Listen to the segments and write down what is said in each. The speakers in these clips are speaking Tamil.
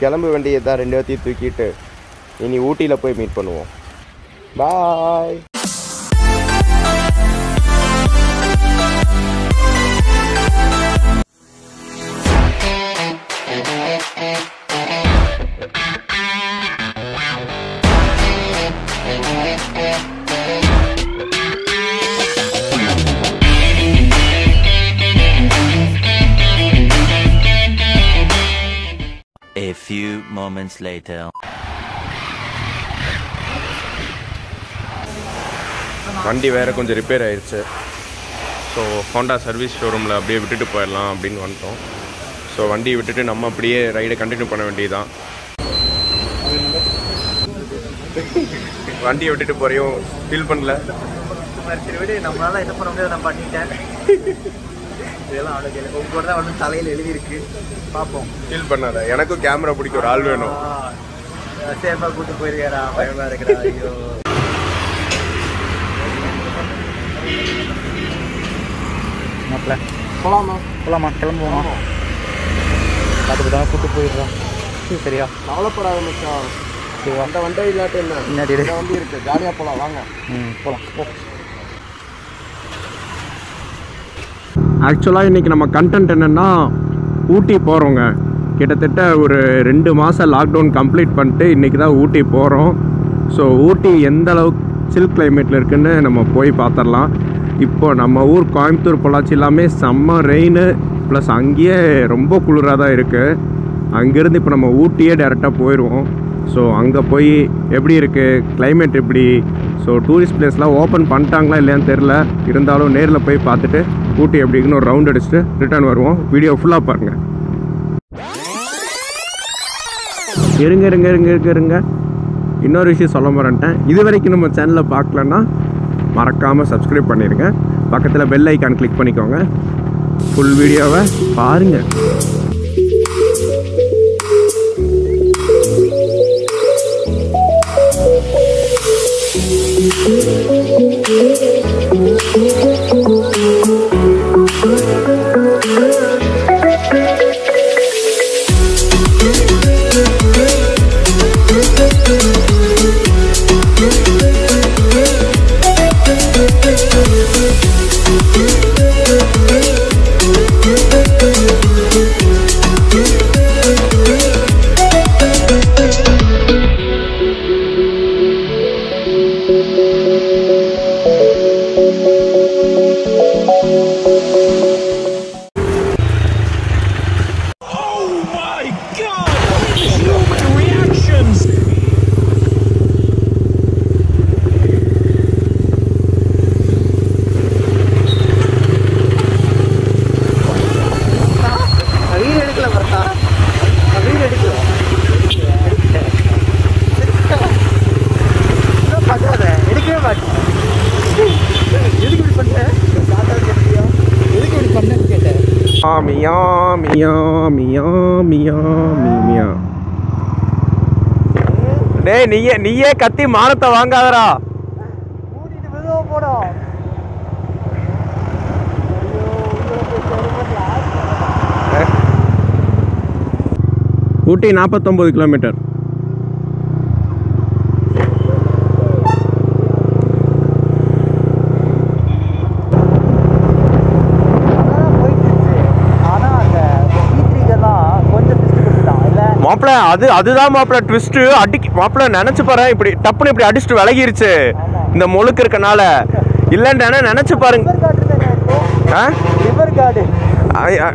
கிளம்ப வேண்டியதா ரெண்டேத்தி தூக்கிட்டு இனி ஊட்டில போய் மீட் பண்ணுவோம். பாய். A few moments later. வண்டி வேற கொஞ்சம் ரிப்பேர் ஆயிருச்சு. ஸோ ஹோண்டா சர்வீஸ் ஷோரூமில் அப்படியே விட்டுட்டு போயிடலாம் அப்படின்னு வந்துட்டோம். ஸோ வண்டியை விட்டுட்டு நம்ம அப்படியே ரைடை கண்டினியூ பண்ண வேண்டியதுதான். வண்டியை விட்டுட்டு போறையும் ஃபீல் பண்ணல. நம்மளால என்ன பண்ண முடியாது, நான் பண்ணிட்டேன். இதெல்லாம் அவனுக்கு எனக்கு உங்க கூட தான் அவனுக்கு தலையில் எழுதியிருக்கு, பார்ப்போம். ஃபீல் பண்ணாத, எனக்கும் கேமரா பிடிக்க ஒரு ஆள் வேணும். சேஃபாக கூப்பிட்டு போயிருக்காரா, பயமாக இருக்கிறா. ஐயோ போகலாமா போகலாமா கிளம்புவோமா, பார்த்துட்டு தான் கூப்பிட்டு போயிடுறான். சரி சரியா கவலைப்படாத மச்சான், அந்த வண்டை இல்லாட்ட என்ன முன்னாடி வந்து இருக்கு, ஜாலியாக போகலாம் வாங்க. ம் போகலாம். ஓ ஆக்சுவலாக இன்றைக்கி நம்ம கண்டென்ட் என்னென்னா, ஊட்டி போகிறோங்க. கிட்டத்தட்ட ஒரு 2 மாதம் லாக்டவுன் கம்ப்ளீட் பண்ணிட்டு இன்றைக்கி தான் ஊட்டி போகிறோம். ஸோ ஊட்டி எந்த அளவுக்கு சில் கிளைமேட்டில் இருக்குதுன்னு நம்ம போய் பார்த்துடலாம். இப்போது நம்ம ஊர் கோயம்புத்தூர் பொள்ளாச்சி எல்லாமே செம்ம ரெயின், ப்ளஸ் அங்கேயே ரொம்ப குளிராக தான் இருக்குது. அங்கேருந்து இப்போ நம்ம ஊட்டியே டேரெக்டாக போயிடுவோம். ஸோ அங்கே போய் எப்படி இருக்குது கிளைமேட், எப்படி ஸோ டூரிஸ்ட் பிளேஸ்லாம் ஓப்பன் பண்ணிட்டாங்களா இல்லையான்னு தெரில, இருந்தாலும் நேரில் போய் பார்த்துட்டு ஊட்டி எப்படி இருக்குன்னு ஒரு ரவுண்ட் அடிச்சுட்டு ரிட்டர்ன் வருவோம். வீடியோ ஃபுல்லாக பாருங்கள். இருங்க இருங்க இருங்க இருங்க இருங்க, இன்னொரு விஷயம் சொல்ல போகிறேன்ட்டேன். இது வரைக்கும் நம்ம சேனலில் பார்க்கலன்னா மறக்காமல் சப்ஸ்கிரைப் பண்ணிடுங்க, பக்கத்தில் பெல் ஐக்கான் கிளிக் பண்ணிக்கோங்க. ஃபுல் வீடியோவை பாருங்கள். மியா மியா மியா மியா மியா. டேய் நீயே கத்தி மானத்தை வாங்காதடா. ஊட்டிட்டு விடுவோ போடா. ஊட்டி 49 கிலோமீட்டர். மாப்பிள்ள அதுதான் மாப்பிள்ள ட்விஸ்ட் அடிக்க. மாப்பிள்ள நினைச்சு பாரு, இப்படி டப்புன்னு இப்படி அடிச்சுட்டு விலகிருச்சு இந்த முழுக்க இருக்கனால. இல்லைன்னு நினைச்சு பாருங்க,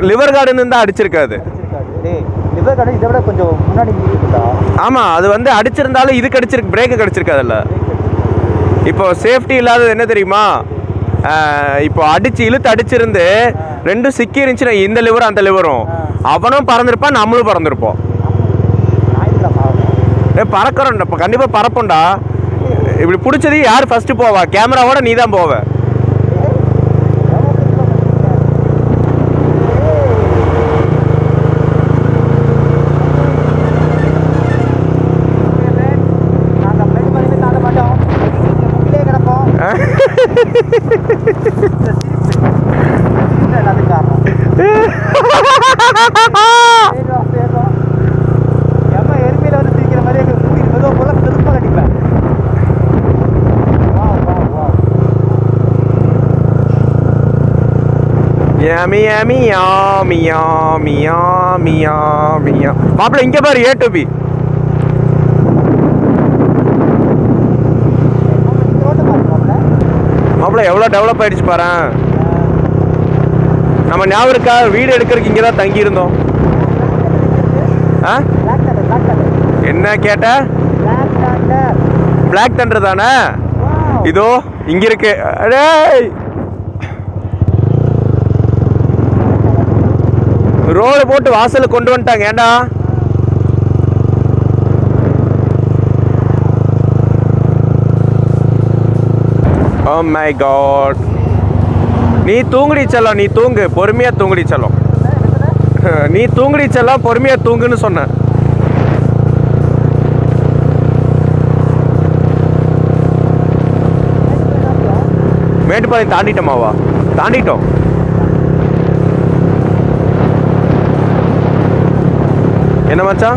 லிவர் கார்டுன்னு தான் அடிச்சிருக்காது. ஆமா, அது வந்து அடிச்சிருந்தாலும் இதுக்கு அடிச்சிருக்கு, பிரேக்கு அடிச்சிருக்காதுல்ல. இப்போ சேஃப்டி இல்லாதது என்ன தெரியுமா, இப்போ அடிச்சு இழுத்து அடிச்சிருந்து ரெண்டும் சிக்கி இருந்துச்சுன்னா இந்த லிவரும் அந்த லிவரும் அவனும் பறந்துருப்பான், நம்மளும் பறந்துருப்போம். பறக்கிறோம் இப்போ, கண்டிப்பாக பறப்போம்டா. இப்படி பிடிச்சது யார் ஃபஸ்ட்டு போவா, கேமராவோட நீ தான் போவ. Yummy, yummy, yummy, yummy, yummy, yummy. आप लोग इनके बारे ये भी माप्ले एव्लो डेवलप आयिरुchu पारा நம்ம ஞாபகம் இருக்கா வீடு எடுக்கிறதுக்கு இங்க தான் தங்கி இருந்தோம் ஆ Black Thunder Black Thunder என்ன கேட்ட Black Thunder Black Thunder தானே இதோ இங்க இருக்கு டேய் ரோட் போட்டு வாசல்ல கொண்டு வந்துட்டாங்க ஏண்டா Oh my God! नी तूंगड़ी चलो, नी तूंग, पोर्मिया तूंगड़ी चलो। नी तूंगड़ी चलो, पोर्मिया तूंगन सोना। मेट पर तांडी टमावा, तांडी टो। ये ना मचा?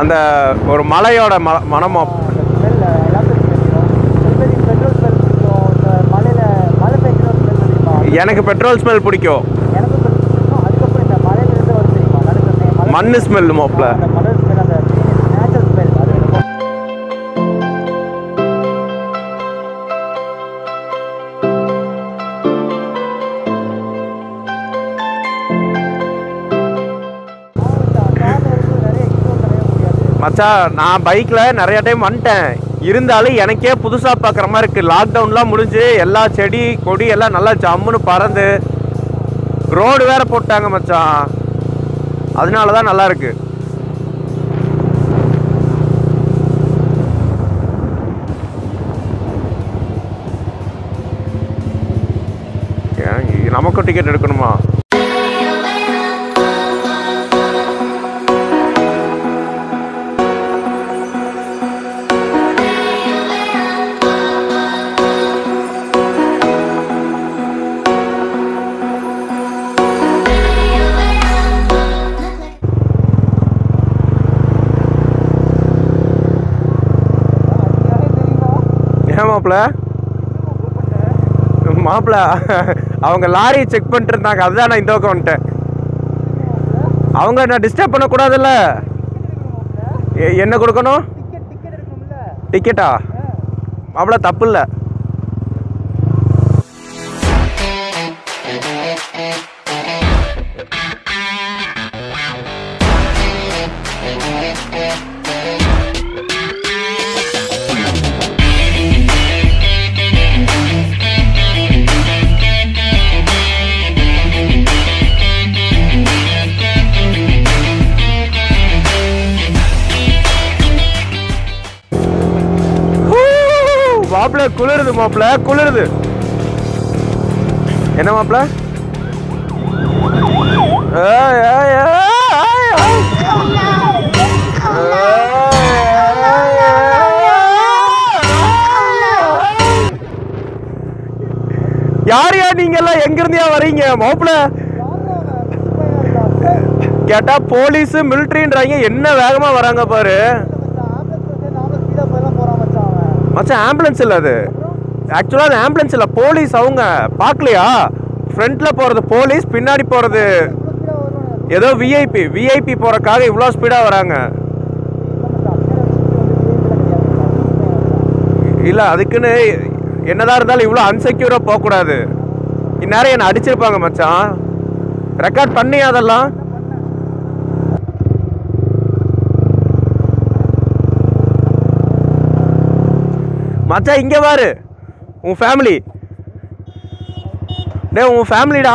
अंदर एक माला योरा माना माप। எனக்கு பெட்ரோல் ஸ்மெல் பிடிக்கும் எனக்கு பெட்ரோல் பிடிக்கும் அதுக்கு அப்புறம் இந்த மலையில இருந்து வர தெரியுமா நடுக்கனே மண்ணு ஸ்மெல் மோப்ல அந்த மண்ணு ஸ்மெல் அந்த நேச்சுரல் ஸ்மெல் அது இருக்கும் மச்சான் நான் பைக்ல நிறைய டைம் வந்துட்டேன் இருந்தாலும் எனக்கே புதுசாக பார்க்குற மாதிரி இருக்குது லாக்டவுன்லாம் முடிஞ்சு எல்லா செடி கொடி எல்லாம் நல்லா ஜம்முன்னு பறந்து ரோடு வேறு போட்டாங்க மச்சான் அதனால தான் நல்லா இருக்குது நமக்கும் டிக்கெட் எடுக்கணுமா மாப்ள அவங்க லாரி செக் பண்ணிட்டு இருந்தாங்க அதான் நான் இந்த பக்கம் வந்துட்டேன் அவங்க நான் டிஸ்டர்ப் பண்ண கூடாதுல என்ன கொடுக்கணும் டிக்கெட் டிக்கெட் எடுக்கணும்ல டிக்கெட்டா மாப்ள தப்பு இல்ல மாப்ள குளிருது மாப்ள குளிருது என்ன மாப்ள ஏய் ஏய் யாரையா நீங்க எல்லாம் எங்க இருந்தியா வரீங்க மாப்ள கேட்டா போலீஸ் மிலிட்டரின்றாங்க என்ன வேகமா வராங்க பாரு மச்சா ஆம்புலன்ஸ் இல்ல அது एक्चुअली அது ஆம்புலன்ஸ் இல்ல போலீஸ் அவங்க பார்க்கலையா ஃப்ரண்ட்ல போறது போலீஸ் பின்னாடி போறது ஏதோ விஐபி விஐபி போறதுக்காக இவ்ளோ ஸ்பீடா வராங்க இல்ல அதுக்குன்னு என்னதா இருந்தாலும் இவ்ளோ அன்செக்யூரா போக கூடாது இன்னரே என்ன அடிச்சிருப்பாங்க மச்சான் ரெக்கார்ட் பண்ணி அதெல்லாம் மச்சான் இங்க பாரு உன் ஃபேமிலி டேய் உன் ஃபேமிலிடா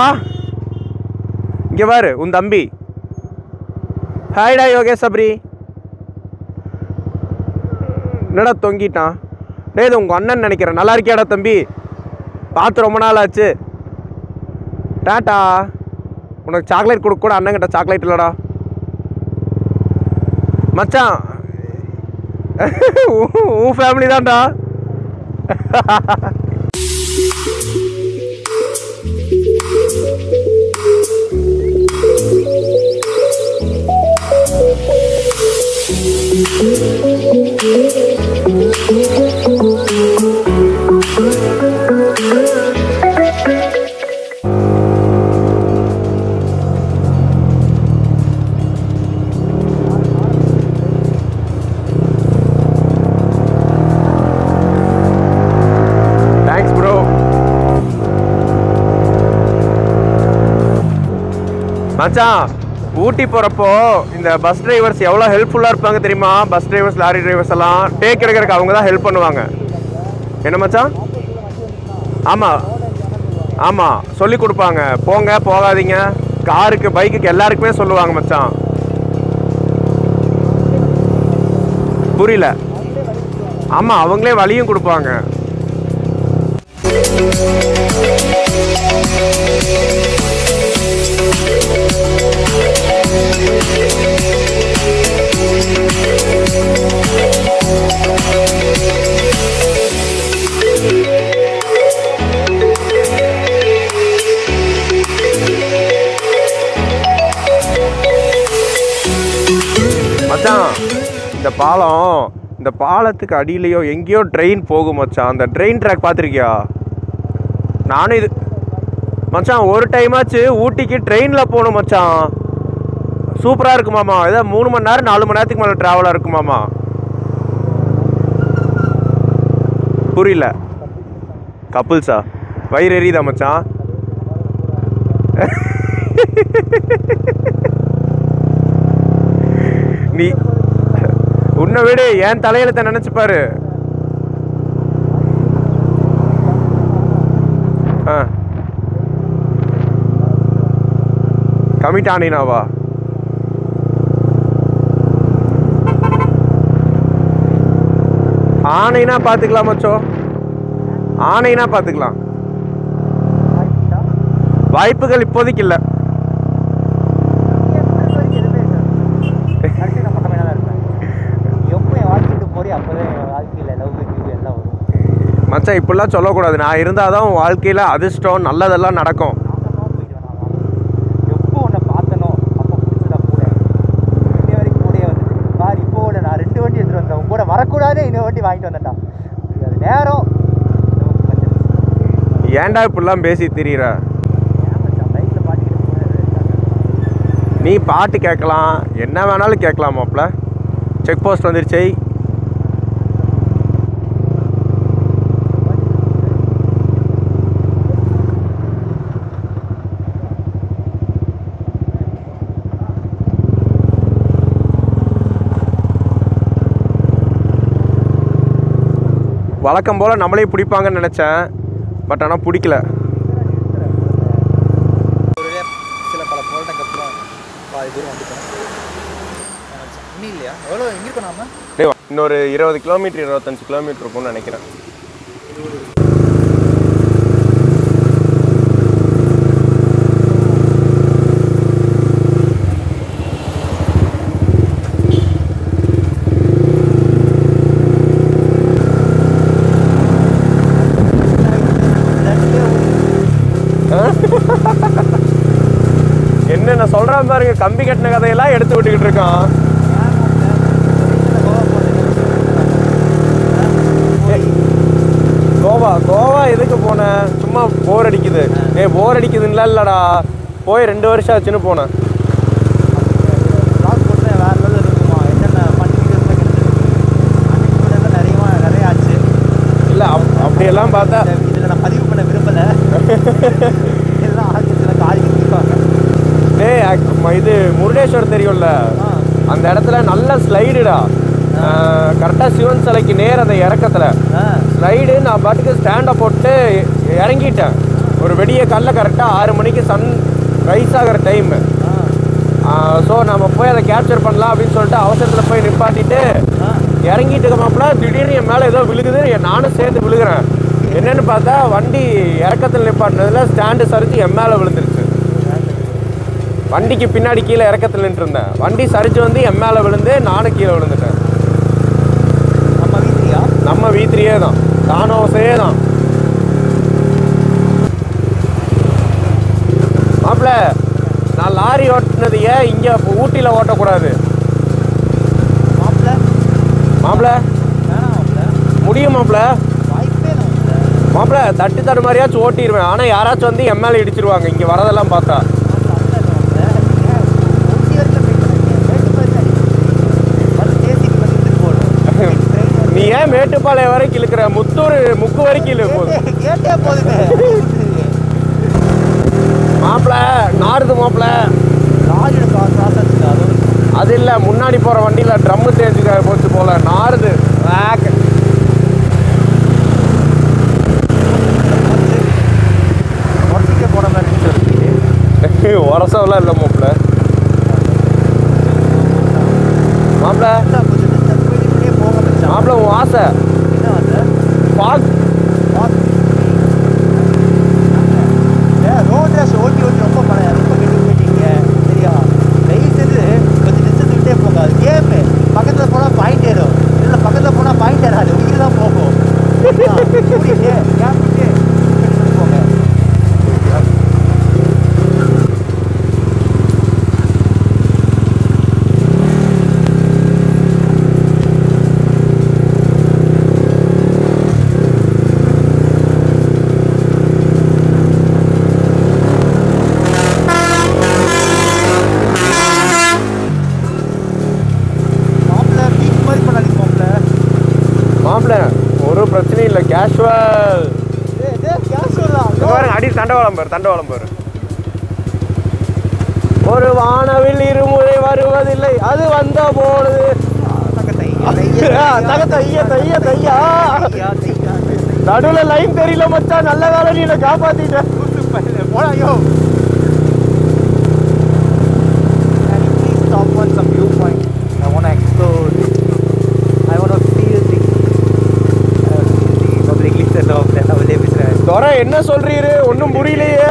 இங்க பாரு உன் தம்பி ஹாய் டா யோகேஷ் சப்ரி என்னடா தொங்கிட்டான் டேய் இது உங்க அண்ணன் நினைக்கிறேன் நல்லா இருக்கியாடா தம்பி பார்த்து ரொம்ப நாள் ஆச்சு டாடா உனக்கு சாக்லேட் கொடுக்க கூட அண்ணன்கிட்ட சாக்லேட் இல்லடா மச்சான் உன் ஃபேமிலி தான்டா மச்சான் ஊட்டி போறப்போ இந்த பஸ் டிரைவர்ஸ் எவ்வளவு ஹெல்ப்ஃபுல்லா இருப்பாங்க தெரியுமா? பஸ் டிரைவர்ஸ், லாரி டிரைவர்ஸ் எல்லாம் டேக் எடுக்கிறதுக்கு அவங்க தான் ஹெல்ப் பண்ணுவாங்க. என்ன மச்சான்? ஆமாம் ஆமாம், சொல்லி கொடுப்பாங்க, போங்க போகாதீங்க, காருக்கு பைக்குக்கு எல்லாருக்குமே சொல்லுவாங்க மச்சான். புரியல? ஆமாம், அவங்களே வழியும் கொடுப்பாங்க. மச்சான், இந்த பாலத்துக்கு அடியிலையோ எங்கேயோ ட்ரெயின் போகும் மச்சான். அந்த ட்ரெயின் ட்ராக் பார்த்துருக்கியா? நானும் இது மச்சான் ஒரு டைமாச்சு ஊட்டிக்கு ட்ரெயினில் போகணும் மச்சான். சூப்பராக இருக்குமாம்மா. ஏதாவது 3 மணி நேரம் 4 மணி நேரத்துக்கு மேலே ட்ராவலாக இருக்குமாம்மா. புரியல? கப்புல்ஸா? வயிறு எரியுதா மச்சான்? நீ உன்னை விட என் தலையெழுத்த நினச்சிப்பாரு. ஆ, கமிட் ஆனினாவா? ஆனைனா பார்த்துக்கலாம் மச்சோ, ஆனைனா பார்த்துக்கலாம். வாய்ப்புகள் இப்போதைக்கு இல்லை. மச்சான் இப்படிலாம் சொல்லக்கூடாது. நான் இருந்தால் தான் உன் வாழ்க்கையில் அதிர்ஷ்டம் நல்லதெல்லாம் நடக்கும். ஏன்டா இப்படிலாம் பேசி திரியிற? நீ பாட்டு கேட்கலாம், என்ன வேணாலும் கேட்கலாம் மாப்ள. செக் போஸ்ட் வந்துருச்சு. வழக்கம் போல் நம்மளே பிடிப்பாங்கன்னு நினச்சேன், பட் ஆனால் பிடிக்கல. சில பல போராட்டக்கப்புறம் இல்லையா? எவ்வளோ எங்கே இருக்கோம் நாம? இன்னொரு 20 கிலோமீட்டர் 25 கிலோமீட்டர் இருக்கும்னு நினைக்கிறேன். என்ன சொல்றான் பாருங்க, கம்பி கட்டின கதையெல்லாம் எடுத்து விட்டுக்கிட்டு இருக்கான். கோவா எதுக்கு போனேன்? சும்மா போர் அடிக்குது. ஏ போர் அடிக்குதுன்னா இல்லடா, போய் 2 வருஷம் ஆச்சுன்னு போனேன். இல்லை அப்படியெல்லாம் பார்த்தா இதில் நான் பதிவு பண்ண விரும்பலை. இது முருடேஸ்வர் தெரியும்ல, அந்த இடத்துல நல்ல ஸ்லைடுடா. கரெக்டாக சிவன் சிலைக்கு நேர் அந்த இறக்கத்தில் ஸ்லைடு. நான் பாட்டுக்கு ஸ்டாண்டை போட்டு இறங்கிட்டேன். ஒரு வெடிய காலைல கரெக்டாக 6 மணிக்கு சன் ரைஸ் ஆகிற டைமு. ஸோ நம்ம போய் அதை கேப்சர் பண்ணலாம் அப்படின்னு சொல்லிட்டு அவசரத்தில் போய் நிப்பாட்டிட்டு இறங்கிட்டுக்கமாப்பில திடீர்னு என் மேலே ஏதோ விழுகுது. நானும் சேர்ந்து விழுகிறேன். என்னென்னு பார்த்தா வண்டி இறக்கத்தில் நிப்பாட்டினதில் ஸ்டாண்டு சரிஞ்சு என் மேலே விழுந்துருச்சு. வண்டிக்கு பின்னாடி கீழே இறக்கத்தில் நின்று இருந்தேன். வண்டி சரிச்சு வந்து என் மேலே விழுந்து நானும் கீழே விழுந்துட்டேன். நம்ம வீத்திரியே தான், தானோசையே தான் மாப்பிள்ள. நான் லாரி ஓட்டினது ஏன் இங்கே ஊட்டியில் ஓட்டக்கூடாது மாப்பிள்ள? மாப்பிள்ள முடியும் மாப்பிள்ள. மாப்பிள்ள தட்டு தடு மாதிரியாச்சும் ஓட்டிடுவேன். ஆனால் யாராச்சும் வந்து என் மேலே இடிச்சிருவாங்க. இங்கே வரதெல்லாம் பார்த்தா மேட்டுப்பாளையம் வரைக்கும் இழுக்கிற, முத்தூர் முக்கு வரைக்கும் இழு போதும் மாப்பிள்ள. நார்து மாப்பிள்ள இல்ல முன்னாடி போற வண்டியில ட்ரம் தேஞ்சிக்க போச்சு போல நாறுது. உரசவெல்லாம் இல்லை மாப்பிள்ள மாப்பிள்ள மாப்பிள்ள உன் ஆசை தண்டவாளம் பாரு. ஒரு வானவில் இருமுறை வருவதில்லை அது வந்த போது நடுவுல லைன் தெரியல மச்சான். நல்ல வேலை நீ என்ன காப்பாத்திட்டேன். என்ன சொல்றீரு ஒன்னும் புரியலையே.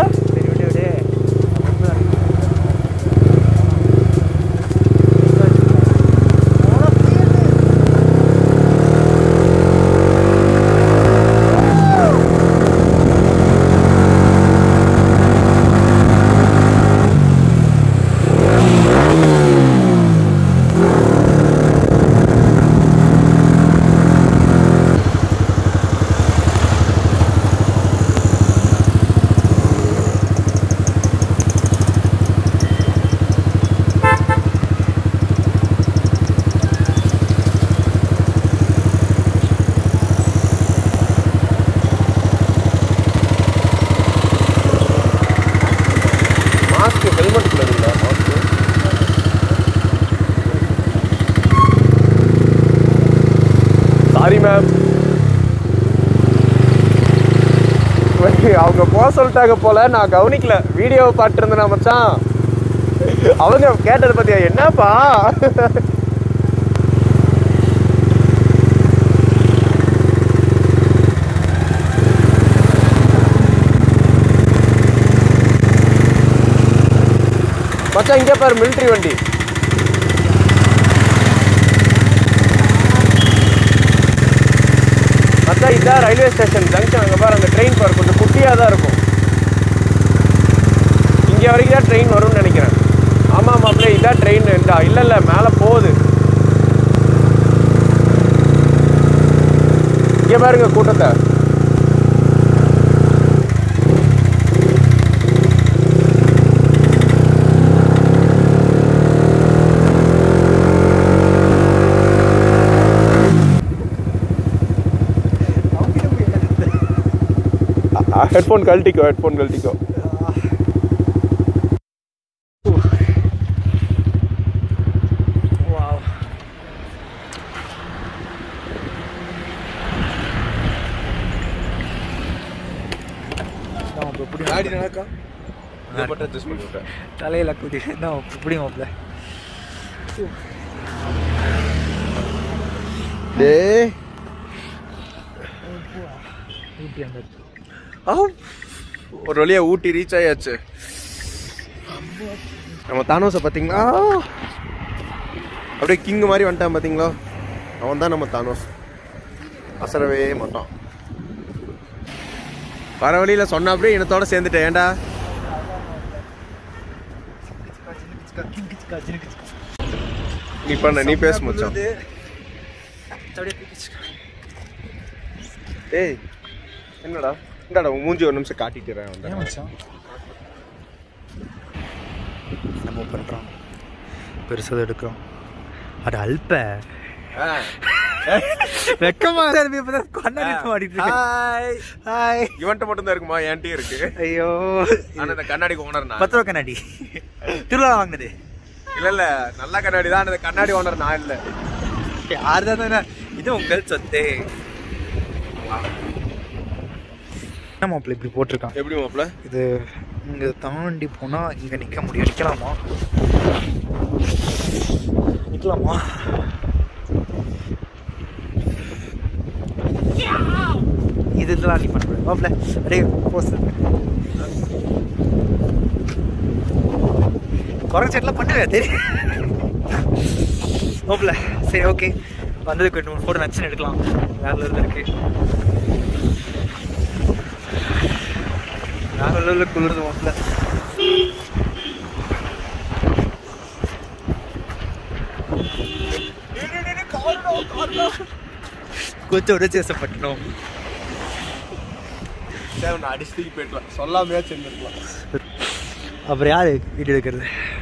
அவங்க போக சொல்லிட்டாங்க போல நான் கவனிக்கல. வீடியோவை பார்த்துட்டு இருந்தேன் மச்சான். அவங்க கேட்டது பத்தியா என்னப்பா மச்சான் இங்க பாரு மிலிட்டரி வண்டி. மச்சான் இதான் ரயில்வே ஸ்டேஷன் ஜங்ஷன். அங்கே பாரு அந்த ட்ரெயின் பாரு கொஞ்சம் குட்டியாக தான் இருக்கும். இங்கே வரைக்கும் தான் ட்ரெயின் வரும்னு நினைக்கிறேன். ஆமாம் மாப்பிள்ளை இதான் ட்ரெயின் இருந்தா இல்லை இல்லை மேலே போகுது. இங்கே பாருங்க கூட்டத்தை. हेडफोन गलटिको हेडफोन गलटिको गाड़ी नका ये बटन जस्ट में होता तले लकू दे ना पुड़ी मामला दे ஒரு வழியா ஊட்டி ரீச் ஆயாச்சு. நம்ம தானோஸை பார்த்தீங்களா அப்படியே கிங்கு மாதிரி வந்துட்டான் பார்த்தீங்களா. அவன் தான் நம்ம தானோஸ். அசரவே மாட்டான். வர வழியில் சொன்ன அப்படியே இனத்தோட சேர்ந்துட்டேன். ஏண்டா நீ பண்ண நீ பேச முடிச்சான். ஏய் என்னடா இந்தடா மூஞ்சி ஒரு நிமிஷம் காட்டிட்டறேன் வந்தேன் மச்சான். நம்ம பண்றோம் பெருசா எடுக்கறோம். அட அல்ப வெக்கமா இருக்கு. இப்ப கண்ணாடி மாட்டிட்டு இருக்கேன். ஹாய் ஹாய் இவன்ட்ட மட்டும் தான் இருக்குமா ஏன்டி இருக்கு. ஐயோ انا அந்த கண்ணாடி ஓனர்னா 10 ரூபாய் கண்ணாடி திருளா வாங்குனது. இல்ல நல்ல கண்ணாடி தான். அந்த கண்ணாடி ஓனர் நான் இல்ல, யாருதானே இது, உங்கள் சொத்து. என்ன மாப்பிள்ள இப்படி போட்டிருக்கான்? எப்படி மாப்பிள்ள இது? இங்கே தாண்டி போனால் இங்கே நிற்க முடியும். நிற்கலாமா? நிற்கலாமா? இது இதெல்லாம் நீ பண்ண முடியாது மாப்பிள்ள. அப்படியே போஸ் குறை செட்டில் பண்ணுவேன் தெரியும் மாப்பிள்ள. சரி ஓகே, வந்ததுக்கு ரெண்டு மூணு ஃபோட்டோ நச்சுன்னு எடுக்கலாம். வேறு இருக்குது குளிர்ந்து மாப்பிள்ள. கொஞ்சம் சேசப்பட்டோம். அடிச்சு போயிடலாம், சொல்லாமையா செஞ்சிருக்கலாம். அப்புறம் யாரு வீடியோ எடுக்கிறது?